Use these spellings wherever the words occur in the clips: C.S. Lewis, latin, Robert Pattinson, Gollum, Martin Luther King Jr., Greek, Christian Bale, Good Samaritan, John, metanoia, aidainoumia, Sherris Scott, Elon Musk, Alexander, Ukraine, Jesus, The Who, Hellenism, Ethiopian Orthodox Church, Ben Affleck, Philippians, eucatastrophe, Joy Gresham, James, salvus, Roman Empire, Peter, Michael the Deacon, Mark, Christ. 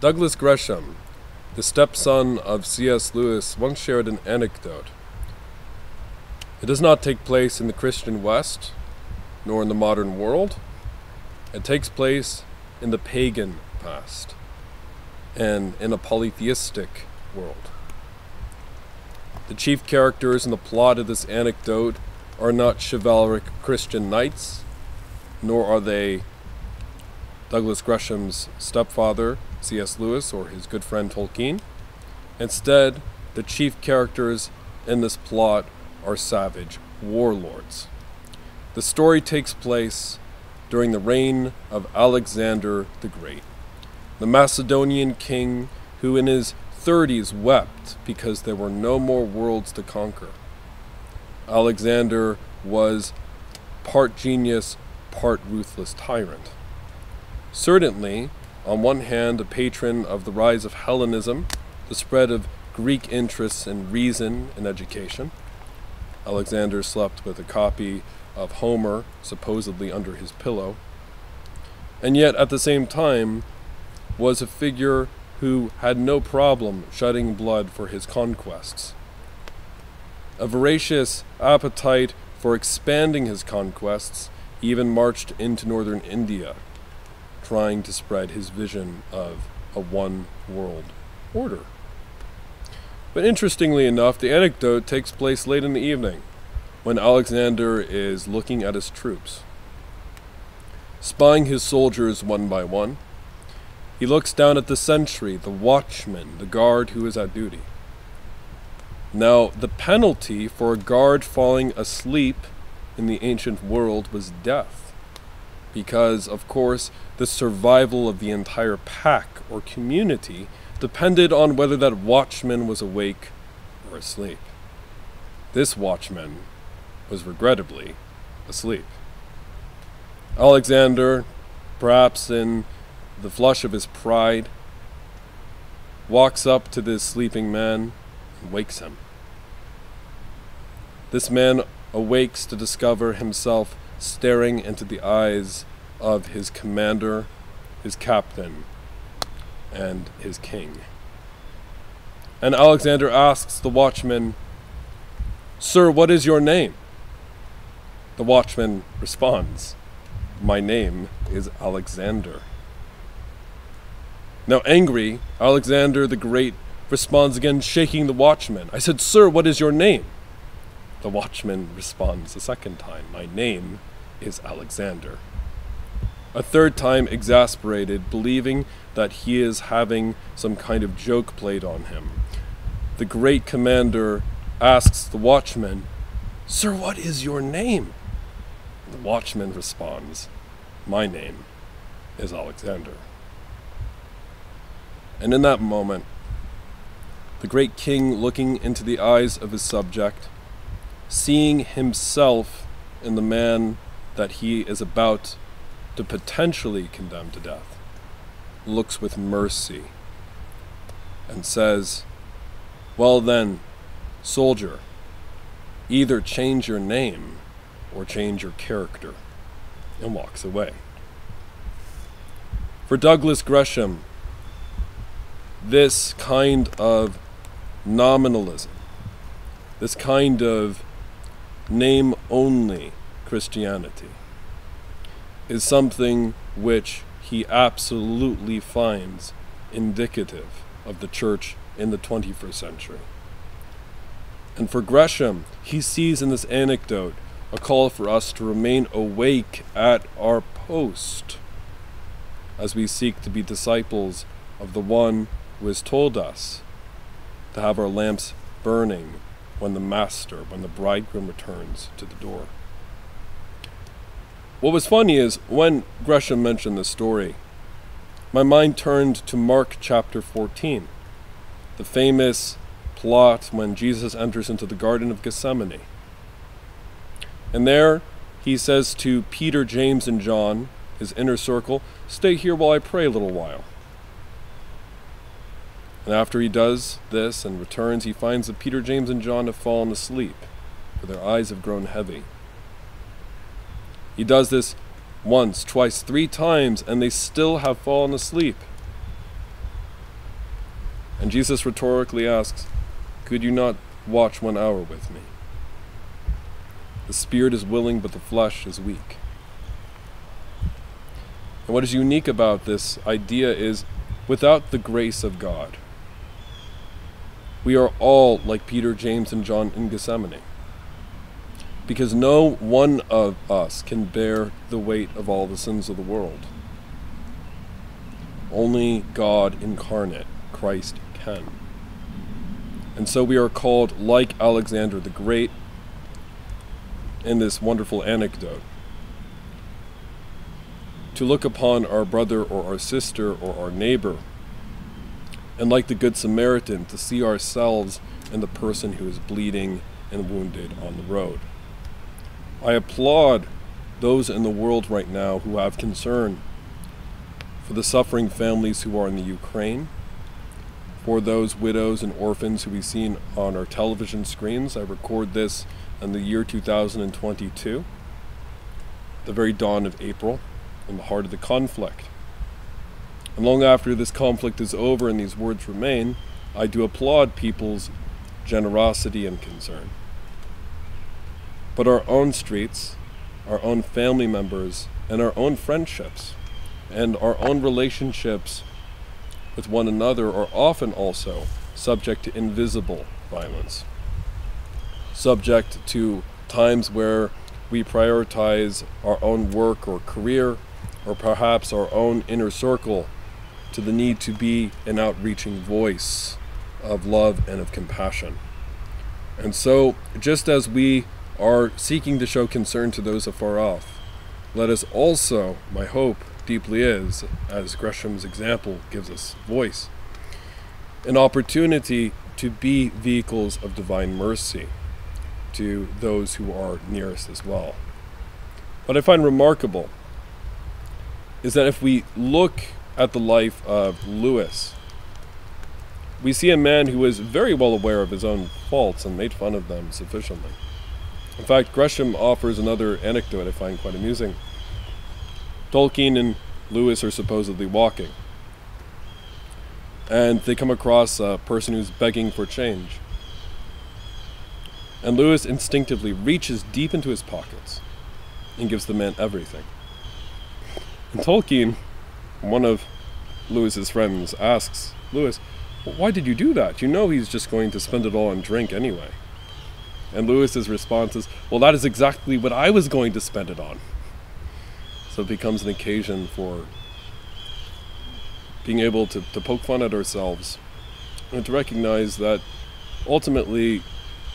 Douglas Gresham, the stepson of C.S. Lewis, once shared an anecdote. It does not take place in the Christian West, nor in the modern world. It takes place in the pagan past and in a polytheistic world. The chief characters in the plot of this anecdote are not chivalric Christian knights, nor are they Douglas Gresham's stepfather, C.S. Lewis, or his good friend Tolkien. Instead, the chief characters in this plot are savage warlords. The story takes place during the reign of Alexander the Great, the Macedonian king who in his 30s wept because there were no more worlds to conquer. Alexander was part genius, part ruthless tyrant. Certainly, on one hand, a patron of the rise of Hellenism, the spread of Greek interests in reason and education. Alexander slept with a copy of Homer, supposedly under his pillow, and yet at the same time was a figure who had no problem shedding blood for his conquests. A voracious appetite for expanding his conquests even marched into northern India, trying to spread his vision of a one-world order. But interestingly enough, the anecdote takes place late in the evening, when Alexander is looking at his troops, spying his soldiers one by one. He looks down at the sentry, the watchman, the guard who is at duty. Now, the penalty for a guard falling asleep in the ancient world was death, because, of course, the survival of the entire pack or community depended on whether that watchman was awake or asleep. This watchman was regrettably asleep. Alexander, perhaps in the flush of his pride, walks up to this sleeping man and wakes him. This man awakes to discover himself staring into the eyes of his commander, his captain, and his king. And Alexander asks the watchman, "Sir, what is your name?" The watchman responds, "My name is Alexander." Now angry, Alexander the Great responds again, shaking the watchman. "I said, sir, what is your name?" The watchman responds a second time, "My name is Alexander." A third time, exasperated, believing that he is having some kind of joke played on him, the great commander asks the watchman, "Sir, what is your name?" The watchman responds, "My name is Alexander." And in that moment, the great king, looking into the eyes of his subject, seeing himself in the man that he is about to potentially condemn to death, looks with mercy and says, "Well then, soldier, either change your name or change your character," and walks away. For Douglas Gresham, this kind of nominalism, this kind of name-only Christianity, is something which he absolutely finds indicative of the church in the 21st century. And for Gresham, he sees in this anecdote a call for us to remain awake at our post as we seek to be disciples of the one who has told us to have our lamps burning when the master, when the bridegroom returns to the door. What was funny is, when Gresham mentioned this story, my mind turned to Mark chapter 14, the famous plot when Jesus enters into the Garden of Gethsemane. And there he says to Peter, James, and John, his inner circle, "Stay here while I pray a little while." And after he does this and returns, he finds that Peter, James, and John have fallen asleep, for their eyes have grown heavy. He does this once, twice, three times, and they still have fallen asleep. And Jesus rhetorically asks, "Could you not watch 1 hour with me? The spirit is willing, but the flesh is weak." And what is unique about this idea is, without the grace of God, we are all like Peter, James, and John in Gethsemane, because no one of us can bear the weight of all the sins of the world. Only God incarnate, Christ, can. And so we are called, like Alexander the Great, in this wonderful anecdote, to look upon our brother or our sister or our neighbor, and like the Good Samaritan, to see ourselves in the person who is bleeding and wounded on the road. I applaud those in the world right now who have concern for the suffering families who are in the Ukraine, for those widows and orphans who we've seen on our television screens. I record this in the year 2022, the very dawn of April, in the heart of the conflict. And long after this conflict is over and these words remain, I do applaud people's generosity and concern. But our own streets, our own family members, and our own friendships, and our own relationships with one another are often also subject to invisible violence, subject to times where we prioritize our own work or career, or perhaps our own inner circle, to the need to be an outreaching voice of love and of compassion. And so, just as we are seeking to show concern to those afar off, let us also, my hope deeply is, as Gresham's example gives us voice, an opportunity to be vehicles of divine mercy to those who are nearest as well. What I find remarkable is that if we look at the life of Lewis, we see a man who is very well aware of his own faults and made fun of them sufficiently. In fact, Gresham offers another anecdote I find quite amusing. Tolkien and Lewis are supposedly walking, and they come across a person who's begging for change. And Lewis instinctively reaches deep into his pockets and gives the man everything. And Tolkien, one of Lewis's friends, asks Lewis, "Well, why did you do that? You know he's just going to spend it all on drink anyway." And Lewis's response is, "Well, that is exactly what I was going to spend it on." So it becomes an occasion for being able to poke fun at ourselves and to recognize that ultimately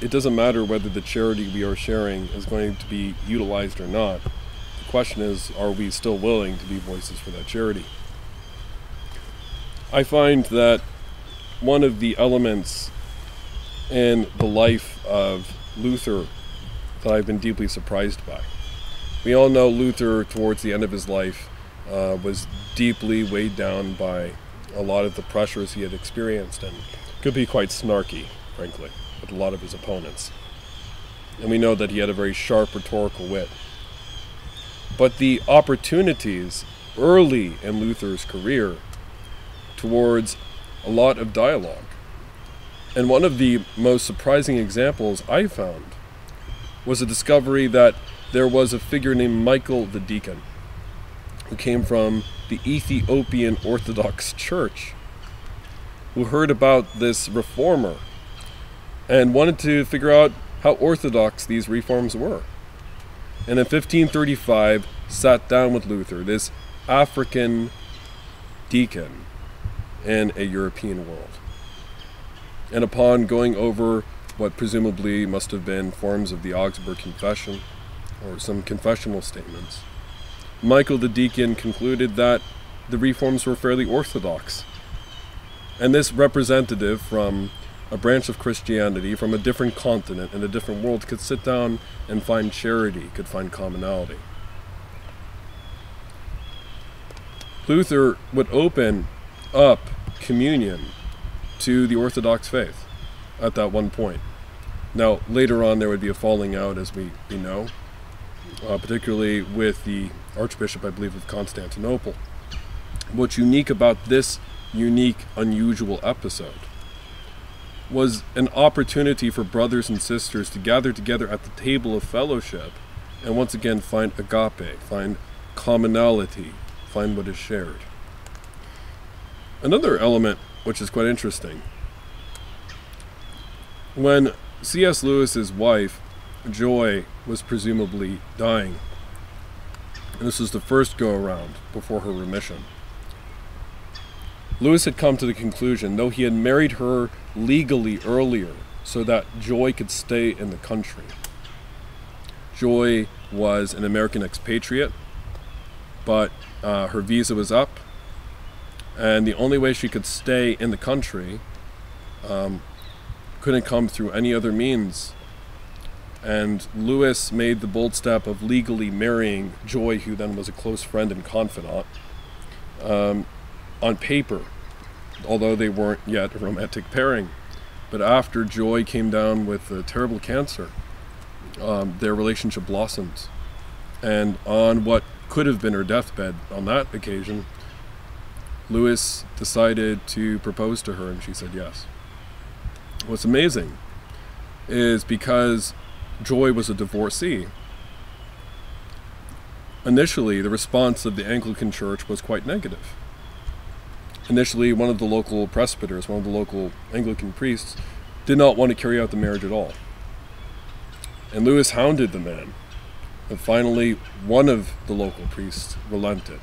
it doesn't matter whether the charity we are sharing is going to be utilized or not. The question is, are we still willing to be voices for that charity? I find that one of the elements in the life of Luther that I've been deeply surprised by. We all know Luther, towards the end of his life, was deeply weighed down by a lot of the pressures he had experienced, and could be quite snarky, frankly, with a lot of his opponents. And we know that he had a very sharp rhetorical wit. But the opportunities early in Luther's career towards a lot of dialogue, and one of the most surprising examples I found was a discovery that there was a figure named Michael the Deacon, who came from the Ethiopian Orthodox Church, who heard about this reformer and wanted to figure out how orthodox these reforms were. And in 1535, sat down with Luther, this African deacon in a European world. And upon going over what presumably must have been forms of the Augsburg Confession, or some confessional statements, Michael the Deacon concluded that the reforms were fairly orthodox. And this representative from a branch of Christianity, from a different continent and a different world, could sit down and find charity, could find commonality. Luther would open up communion to the Orthodox faith at that one point. Now, later on there would be a falling out, as we know, particularly with the Archbishop, I believe, of Constantinople. What's unique about this unusual episode was an opportunity for brothers and sisters to gather together at the table of fellowship and once again find agape, find commonality, find what is shared. Another element which is quite interesting. When C.S. Lewis's wife, Joy, was presumably dying, and this was the first go-around before her remission, Lewis had come to the conclusion, though he had married her legally earlier so that Joy could stay in the country. Joy was an American expatriate, but her visa was up, and the only way she could stay in the country couldn't come through any other means. And Lewis made the bold step of legally marrying Joy, who then was a close friend and confidant, on paper, although they weren't yet a romantic pairing. But after Joy came down with a terrible cancer, their relationship blossomed. And on what could have been her deathbed on that occasion, Lewis decided to propose to her, and she said yes. What's amazing is because Joy was a divorcee, initially the response of the Anglican Church was quite negative. Initially, one of the local presbyters, one of the local Anglican priests, did not want to carry out the marriage at all. And Lewis hounded the man. And finally, one of the local priests relented.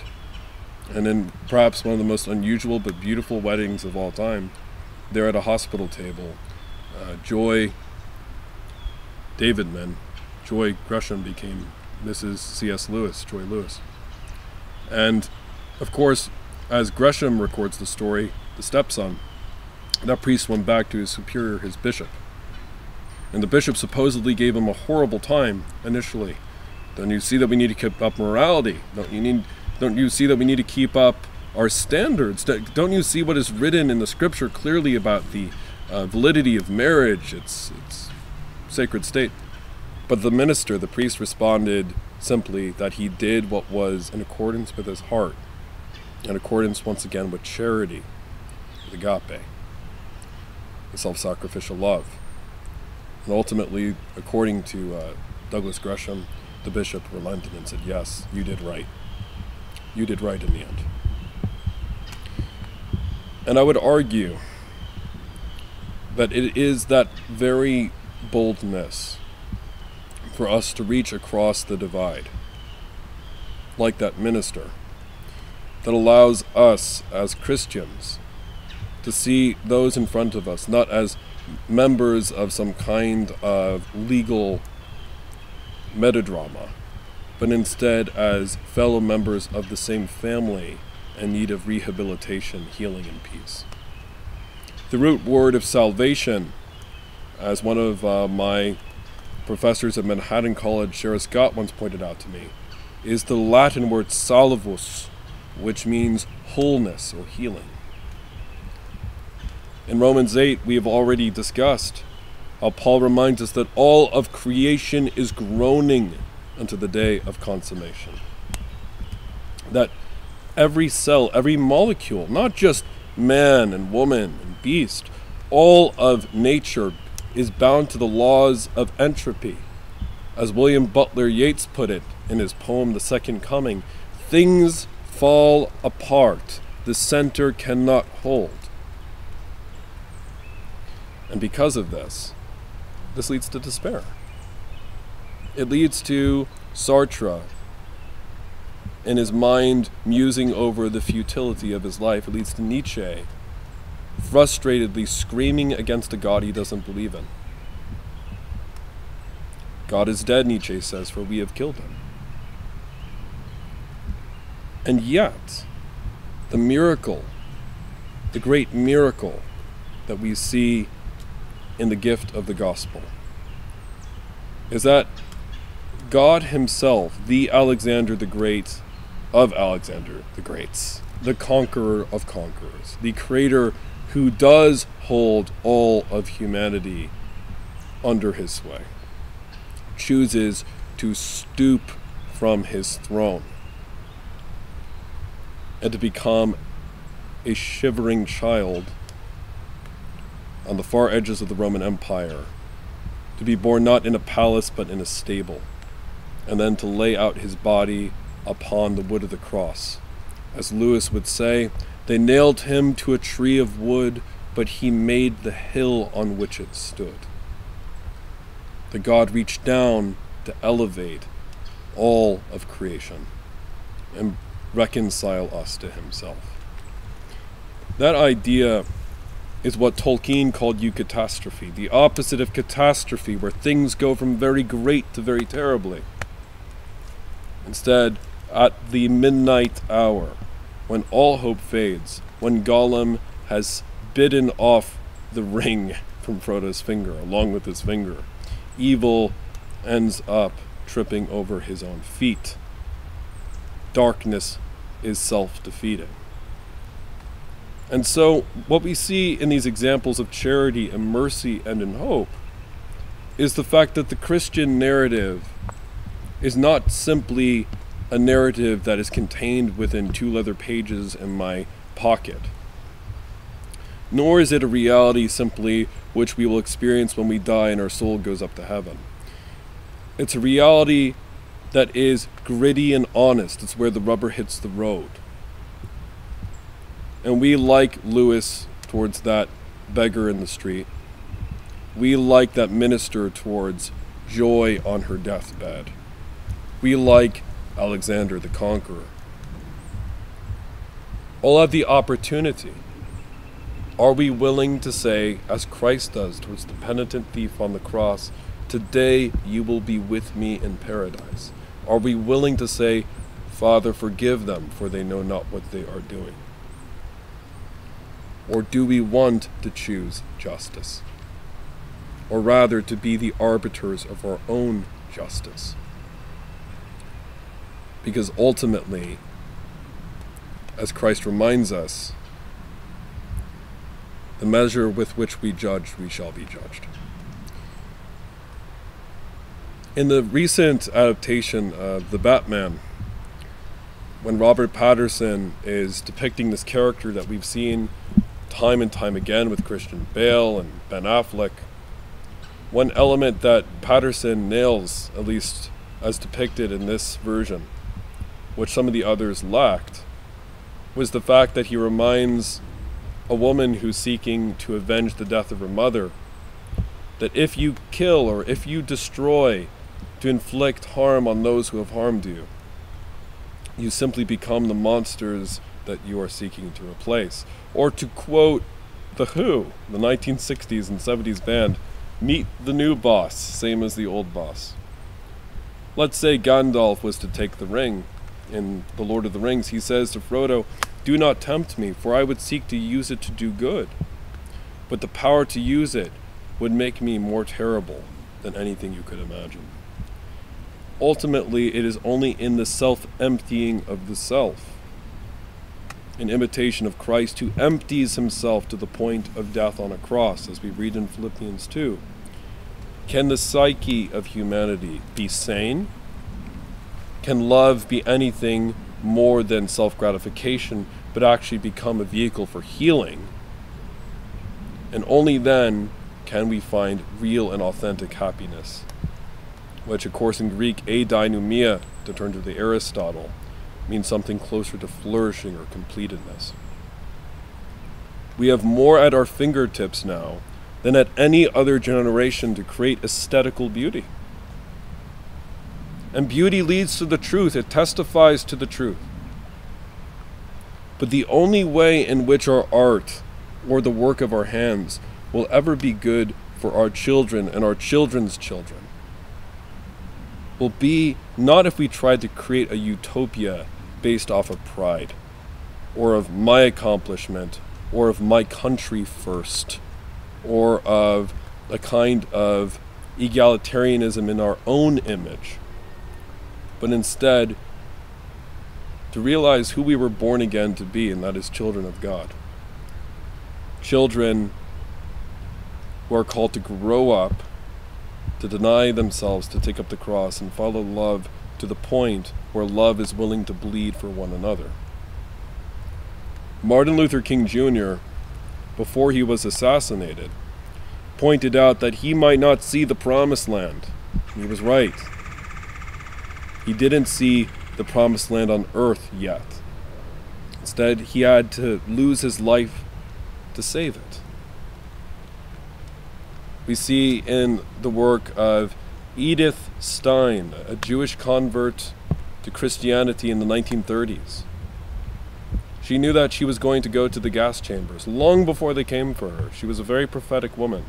And in perhaps one of the most unusual but beautiful weddings of all time, there at a hospital table, Joy Davidman, Joy Gresham, became Mrs. C.S. Lewis, Joy Lewis. And, of course, as Gresham records the story, the stepson, that priest went back to his superior, his bishop. And the bishop supposedly gave him a horrible time initially. Don't you see that we need to keep up morality? Don't you see that we need to keep up our standards? Don't you see what is written in the scripture clearly about the validity of marriage, its sacred state? But the minister, the priest, responded simply that he did what was in accordance with his heart, in accordance, once again, with charity, with agape, the self-sacrificial love. And ultimately, according to Douglas Gresham, the bishop relented and said, yes, you did right. You did right in the end. And I would argue that it is that very boldness for us to reach across the divide, like that minister, that allows us as Christians to see those in front of us not as members of some kind of legal metadrama, but instead as fellow members of the same family in need of rehabilitation, healing, and peace. The root word of salvation, as one of my professors at Manhattan College, Sherris Scott, once pointed out to me, is the Latin word salvus, which means wholeness or healing. In Romans 8, we have already discussed how Paul reminds us that all of creation is groaning unto the day of consummation. That every cell, every molecule, not just man and woman and beast, all of nature is bound to the laws of entropy. As William Butler Yeats put it in his poem, The Second Coming, things fall apart, the center cannot hold. And because of this, this leads to despair. It leads to Sartre, in his mind musing over the futility of his life. It leads to Nietzsche, frustratedly screaming against a God he doesn't believe in. God is dead, Nietzsche says, for we have killed him. And yet, the miracle, the great miracle that we see in the gift of the gospel is that God himself, the Alexander the Great of Alexander the Greats, the conqueror of conquerors, the creator who does hold all of humanity under his sway, chooses to stoop from his throne and to become a shivering child on the far edges of the Roman Empire, to be born not in a palace but in a stable, and then to lay out his body upon the wood of the cross. As Lewis would say, they nailed him to a tree of wood, but he made the hill on which it stood. The God reached down to elevate all of creation and reconcile us to himself. That idea is what Tolkien called eucatastrophe, the opposite of catastrophe, where things go from very great to very terribly. Instead, at the midnight hour, when all hope fades, when Gollum has bitten off the ring from Frodo's finger, along with his finger, evil ends up tripping over his own feet. Darkness is self-defeating. And so what we see in these examples of charity and mercy and in hope is the fact that the Christian narrative is not simply a narrative that is contained within two leather pages in my pocket, nor is it a reality simply which we will experience when we die and our soul goes up to heaven. It's a reality that is gritty and honest. It's where the rubber hits the road. And we like Lewis towards that beggar in the street. We like that minister towards Joy on her deathbed. We like Alexander the Conqueror. All have the opportunity. Are we willing to say, as Christ does towards the penitent thief on the cross, today you will be with me in paradise? Are we willing to say, Father, forgive them, for they know not what they are doing? Or do we want to choose justice? Or rather, to be the arbiters of our own justice? Because ultimately, as Christ reminds us, the measure with which we judge, we shall be judged. In the recent adaptation of The Batman, when Robert Pattinson is depicting this character that we've seen time and time again with Christian Bale and Ben Affleck, one element that Pattinson nails, at least as depicted in this version, which some of the others lacked, was the fact that he reminds a woman who's seeking to avenge the death of her mother that if you kill or if you destroy to inflict harm on those who have harmed you, you simply become the monsters that you are seeking to replace. Or to quote The Who, the 1960s and 70s band, meet the new boss, same as the old boss. Let's say Gandalf was to take the ring. In The Lord of the Rings, he says to Frodo, "Do not tempt me, for I would seek to use it to do good. But the power to use it would make me more terrible than anything you could imagine." Ultimately, it is only in the self-emptying of the self, in imitation of Christ, who empties himself to the point of death on a cross, as we read in Philippians 2. Can the psyche of humanity be sane? Can love be anything more than self-gratification, but actually become a vehicle for healing? And only then can we find real and authentic happiness, which, of course, in Greek, aidainoumia, to turn to the Aristotle, means something closer to flourishing or completedness. We have more at our fingertips now than at any other generation to create aesthetical beauty. And beauty leads to the truth, it testifies to the truth. But the only way in which our art or the work of our hands will ever be good for our children and our children's children will be not if we tried to create a utopia based off of pride, or of my accomplishment, or of my country first, or of a kind of egalitarianism in our own image, but instead to realize who we were born again to be, and that is children of God. Children who are called to grow up, to deny themselves, to take up the cross, and follow love to the point where love is willing to bleed for one another. Martin Luther King Jr., before he was assassinated, pointed out that he might not see the promised land. He was right. He didn't see the promised land on earth yet. Instead, he had to lose his life to save it. We see in the work of Edith Stein, a Jewish convert to Christianity in the 1930s. She knew that she was going to go to the gas chambers long before they came for her. She was a very prophetic woman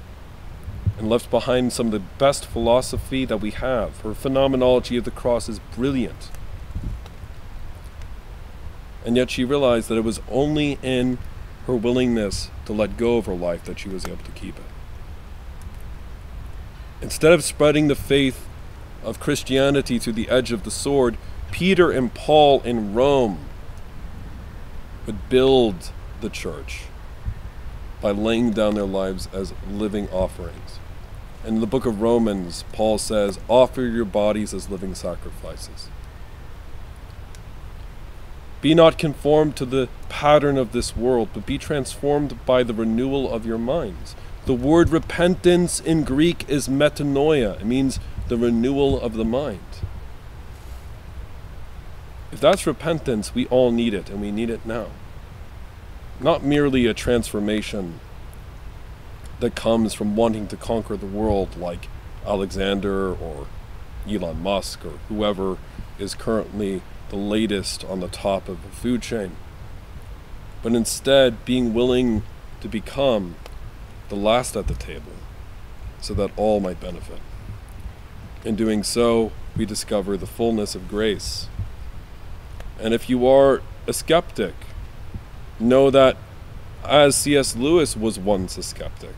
and left behind some of the best philosophy that we have. Her phenomenology of the cross is brilliant. And yet she realized that it was only in her willingness to let go of her life that she was able to keep it. Instead of spreading the faith of Christianity to the edge of the sword, Peter and Paul in Rome would build the church by laying down their lives as living offerings. In the book of Romans, Paul says, "Offer your bodies as living sacrifices." Be not conformed to the pattern of this world, but be transformed by the renewal of your minds. The word repentance in Greek is metanoia. It means the renewal of the mind. If that's repentance, we all need it, and we need it now. Not merely a transformation that comes from wanting to conquer the world like Alexander or Elon Musk or whoever is currently the latest on the top of the food chain, but instead being willing to become the last at the table so that all might benefit. In doing so, we discover the fullness of grace. And if you are a skeptic, know that as C.S. Lewis was once a skeptic,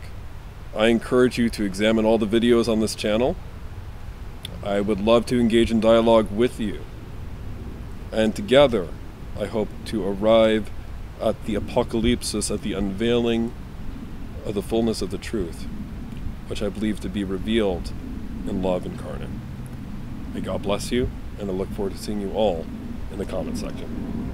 I encourage you to examine all the videos on this channel. I would love to engage in dialogue with you. And together, I hope to arrive at the apocalypsis, at the unveiling of the fullness of the truth, which I believe to be revealed in love incarnate. May God bless you, and I look forward to seeing you all in the comment section.